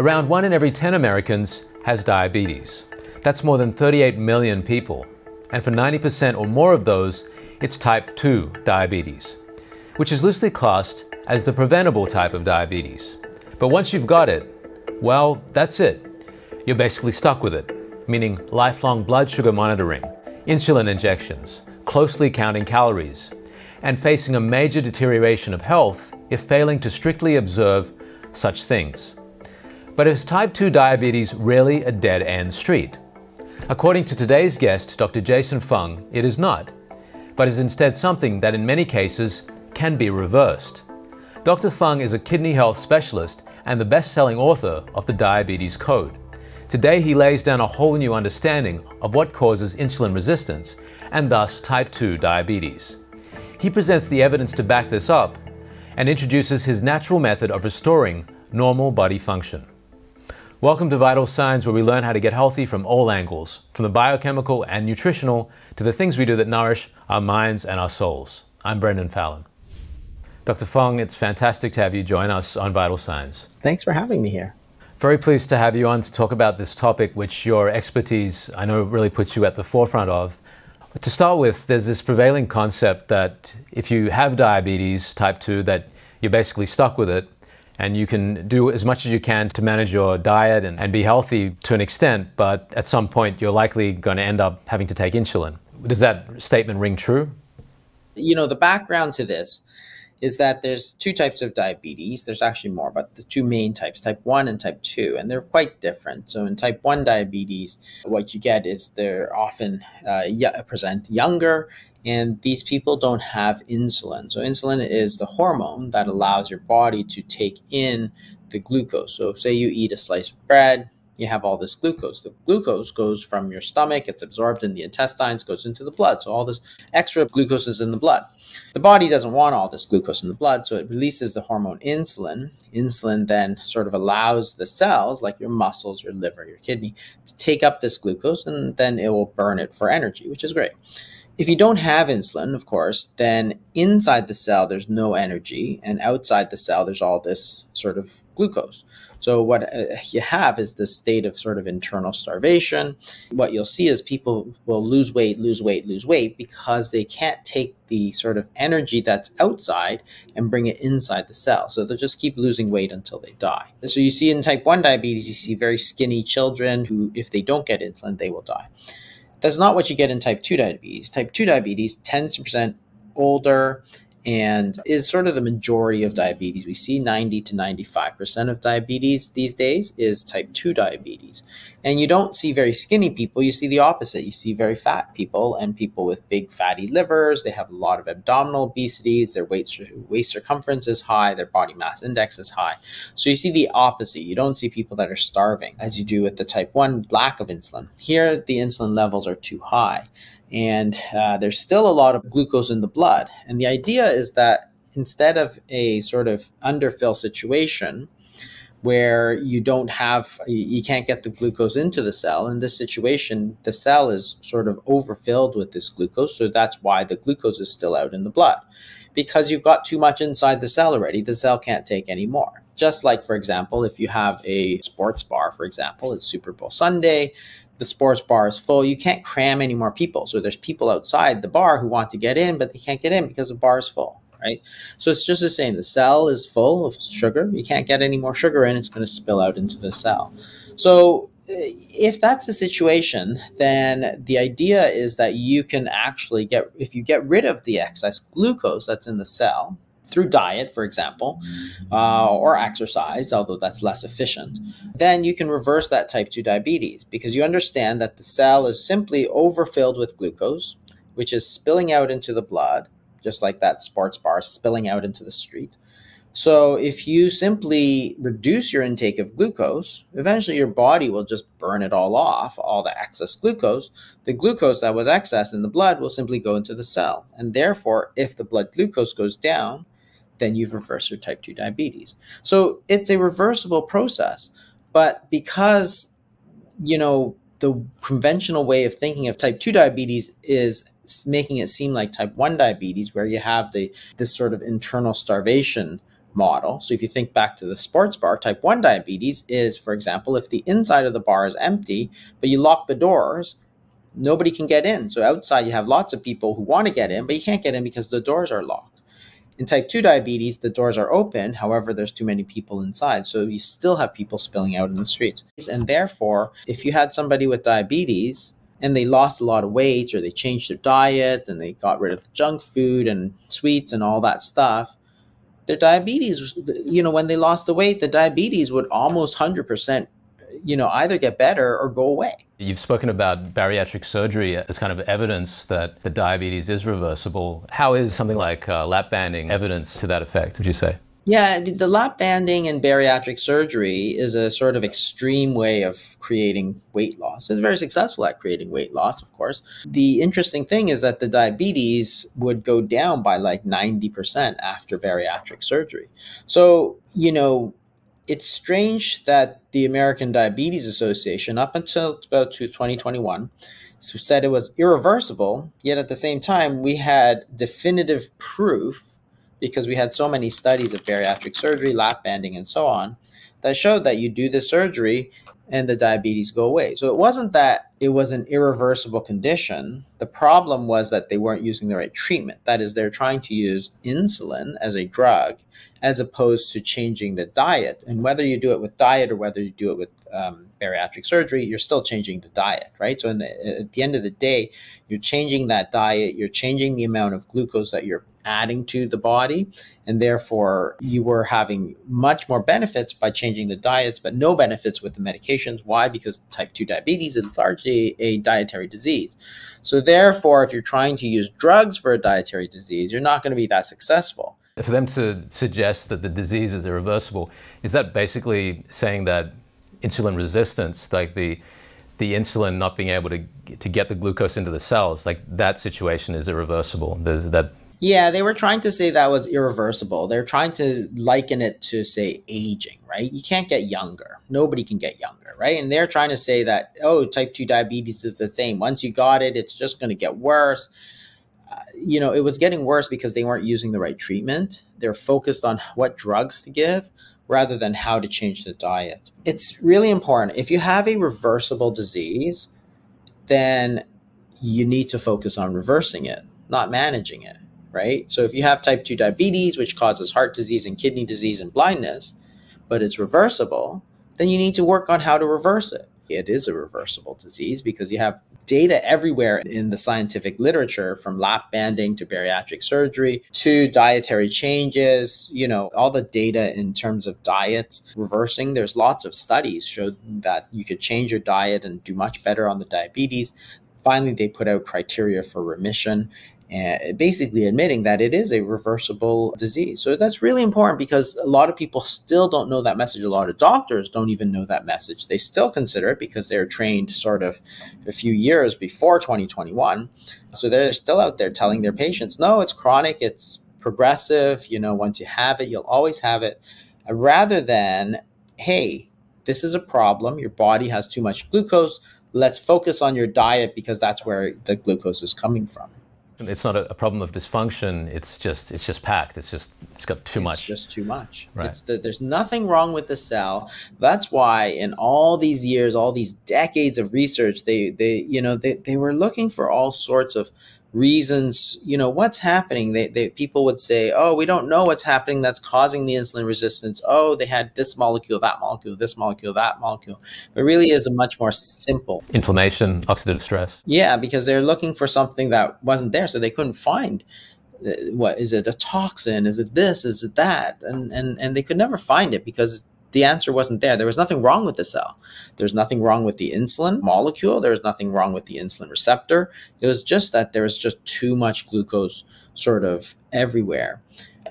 Around 1 in every 10 Americans has diabetes. That's more than 38 million people. And for 90% or more of those, it's type 2 diabetes, which is loosely classed as the preventable type of diabetes. But once you've got it, well, that's it. You're basically stuck with it, meaning lifelong blood sugar monitoring, insulin injections, closely counting calories, and facing a major deterioration of health if failing to strictly observe such things. But is type 2 diabetes really a dead-end street? According to today's guest, Dr. Jason Fung, it is not, but is instead something that in many cases can be reversed. Dr. Fung is a kidney health specialist and the best-selling author of The Diabetes Code. Today he lays down a whole new understanding of what causes insulin resistance and thus type 2 diabetes. He presents the evidence to back this up and introduces his natural method of restoring normal body function. Welcome to Vital Signs, where we learn how to get healthy from all angles, from the biochemical and nutritional to the things we do that nourish our minds and our souls. I'm Brendan Fallon. Dr. Fung, it's fantastic to have you join us on Vital Signs. Thanks for having me here. Very pleased to have you on to talk about this topic, which your expertise, I know, really puts you at the forefront of. But to start with, there's this prevailing concept that if you have diabetes type 2, that you're basically stuck with it. And you can do as much as you can to manage your diet and be healthy to an extent, but at some point you're likely going to end up having to take insulin. Does that statement ring true? You know, the background to this is that there's two types of diabetes. There's actually more, but the two main types, type 1 and type 2, and they're quite different. So in type 1 diabetes, what you get is they're often present younger, and these people don't have insulin. So insulin is the hormone that allows your body to take in the glucose. So say you eat a slice of bread, you have all this glucose. The glucose goes from your stomach, it's absorbed in the intestines, goes into the blood. So all this extra glucose is in the blood. The body doesn't want all this glucose in the blood, so it releases the hormone insulin. Insulin then sort of allows the cells, like your muscles, your liver, your kidney, to take up this glucose, and then it will burn it for energy, which is great. If you don't have insulin, of course, then inside the cell, there's no energy, and outside the cell, there's all this sort of glucose. So what you have is this state of sort of internal starvation. What you'll see is people will lose weight because they can't take the sort of energy that's outside and bring it inside the cell. So they'll just keep losing weight until they die. So you see in type 1 diabetes, you see very skinny children who, if they don't get insulin, they will die. That's not what you get in type 2 diabetes. Type 2 diabetes, 10% older, and is sort of the majority of diabetes. We see 90 to 95% of diabetes these days is type 2 diabetes. And you don't see very skinny people. You see the opposite. You see very fat people and people with big fatty livers. They have a lot of abdominal obesities. Their waist circumference is high. Their body mass index is high. So you see the opposite. You don't see people that are starving as you do with the type 1 lack of insulin. Here, the insulin levels are too high. And there's still a lot of glucose in the blood. And the idea is that instead of a sort of underfill situation where you don't have, you can't get the glucose into the cell, in this situation, the cell is sort of overfilled with this glucose. So that's why the glucose is still out in the blood. Because you've got too much inside the cell already, the cell can't take any more. Just like, for example, if you have a sports bar, for example, it's Super Bowl Sunday, the sports bar is full, you can't cram any more people. So there's people outside the bar who want to get in, but they can't get in because the bar is full, right? So it's just the same. The cell is full of sugar. You can't get any more sugar in. It's going to spill out into the cell. So if that's the situation, then the idea is that you can actually get, if you get rid of the excess glucose that's in the cell, through diet, for example, or exercise, although that's less efficient, then you can reverse that type 2 diabetes because you understand that the cell is simply overfilled with glucose, which is spilling out into the blood, just like that sports bar spilling out into the street. So if you simply reduce your intake of glucose, eventually your body will just burn it all off, all the excess glucose. The glucose that was excess in the blood will simply go into the cell. And therefore, if the blood glucose goes down, then you've reversed your type 2 diabetes. So it's a reversible process, but because, you know, the conventional way of thinking of type 2 diabetes is making it seem like type 1 diabetes, where you have this sort of internal starvation model. So if you think back to the sports bar, type 1 diabetes is, for example, if the inside of the bar is empty, but you lock the doors, nobody can get in. So outside you have lots of people who want to get in, but you can't get in because the doors are locked. In type 2 diabetes, the doors are open. However, there's too many people inside. So you still have people spilling out in the streets. And therefore, if you had somebody with diabetes and they lost a lot of weight or they changed their diet and they got rid of junk food and sweets and all that stuff, their diabetes, you know, when they lost the weight, the diabetes would almost 100%, you know, either get better or go away. You've spoken about bariatric surgery as kind of evidence that the diabetes is reversible. How is something like lap banding evidence to that effect, would you say? Yeah, the lap banding and bariatric surgery is a sort of extreme way of creating weight loss. It's very successful at creating weight loss, of course. The interesting thing is that the diabetes would go down by like 90% after bariatric surgery. So, you know, it's strange that the American Diabetes Association, up until about 2021, said it was irreversible, yet at the same time, we had definitive proof, because we had so many studies of bariatric surgery, lap banding, and so on, that showed that you do the surgery and the diabetes go away. So it wasn't that it was an irreversible condition. The problem was that they weren't using the right treatment. That is, they're trying to use insulin as a drug as opposed to changing the diet. And whether you do it with diet or whether you do it with bariatric surgery, you're still changing the diet, right? So at the end of the day, you're changing that diet, you're changing the amount of glucose that you're adding to the body, and therefore you were having much more benefits by changing the diets, but no benefits with the medications. Why? Because type 2 diabetes is largely a dietary disease. So therefore, if you're trying to use drugs for a dietary disease, you're not going to be that successful. For them to suggest that the disease is irreversible, is that basically saying that insulin resistance, like the insulin not being able to get the glucose into the cells, like that situation is irreversible? Yeah, they were trying to say that was irreversible. They're trying to liken it to, say, aging, right? You can't get younger. Nobody can get younger, right? And they're trying to say that, oh, type 2 diabetes is the same. Once you got it, it's just going to get worse. You know, it was getting worse because they weren't using the right treatment. They're focused on what drugs to give rather than how to change the diet. It's really important. If you have a reversible disease, then you need to focus on reversing it, not managing it. Right? So if you have type 2 diabetes, which causes heart disease and kidney disease and blindness, but it's reversible, then you need to work on how to reverse it. It is a reversible disease because you have data everywhere in the scientific literature, from lap banding to bariatric surgery to dietary changes, you know, all the data in terms of diets reversing. There's lots of studies showed that you could change your diet and do much better on the diabetes. Finally, they put out criteria for remission, basically admitting that it is a reversible disease. So that's really important because a lot of people still don't know that message. A lot of doctors don't even know that message. They still consider it because they're trained sort of a few years before 2021. So they're still out there telling their patients, no, it's chronic, it's progressive. You know, once you have it, you'll always have it. Rather than, hey, this is a problem. Your body has too much glucose. Let's focus on your diet because that's where the glucose is coming from. It's not a problem of dysfunction. It's just packed. It's got too much. It's just too much. Right. There's nothing wrong with the cell. That's why in all these years, all these decades of research, they were looking for all sorts of reasons. You know, what's happening? People would say, oh, we don't know what's happening that's causing the insulin resistance. Oh, they had this molecule, that molecule, this molecule, that molecule. But really is a much more simple. Inflammation, oxidative stress. Yeah, because they're looking for something that wasn't there. So they couldn't find, what is it, a toxin? Is it this? Is it that? And they could never find it because the answer wasn't there. There was nothing wrong with the cell. There's nothing wrong with the insulin molecule. There was nothing wrong with the insulin receptor. It was just that there was just too much glucose sort of everywhere.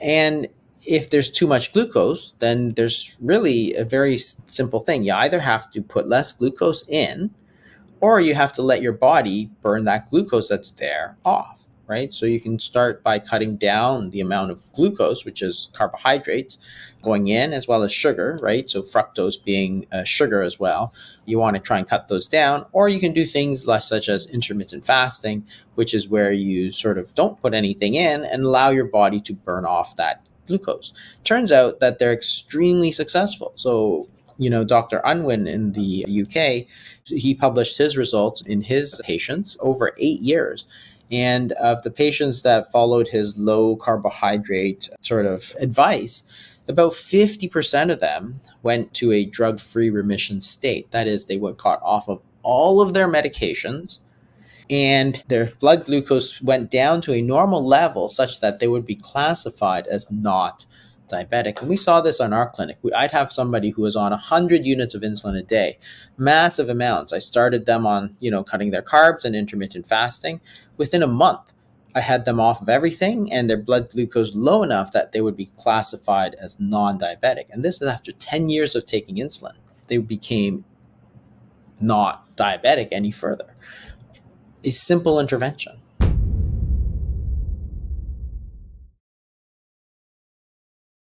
And if there's too much glucose, then there's really a very simple thing. You either have to put less glucose in, or you have to let your body burn that glucose that's there off, right? So you can start by cutting down the amount of glucose, which is carbohydrates going in, as well as sugar, right? So fructose being sugar as well. You want to try and cut those down, or you can do things such as intermittent fasting, which is where you sort of don't put anything in and allow your body to burn off that glucose. Turns out that they're extremely successful. So, you know, Dr. Unwin in the UK, he published his results in his patients over 8 years. And of the patients that followed his low carbohydrate sort of advice, about 50% of them went to a drug-free remission state. That is, they were cut off of all of their medications and their blood glucose went down to a normal level such that they would be classified as not diabetic. And we saw this on our clinic. I'd have somebody who was on 100 units of insulin a day, massive amounts. I started them on, you know, cutting their carbs and intermittent fasting. Within a month, I had them off of everything and their blood glucose low enough that they would be classified as non-diabetic. And this is after 10 years of taking insulin. They became not diabetic any further. A simple intervention.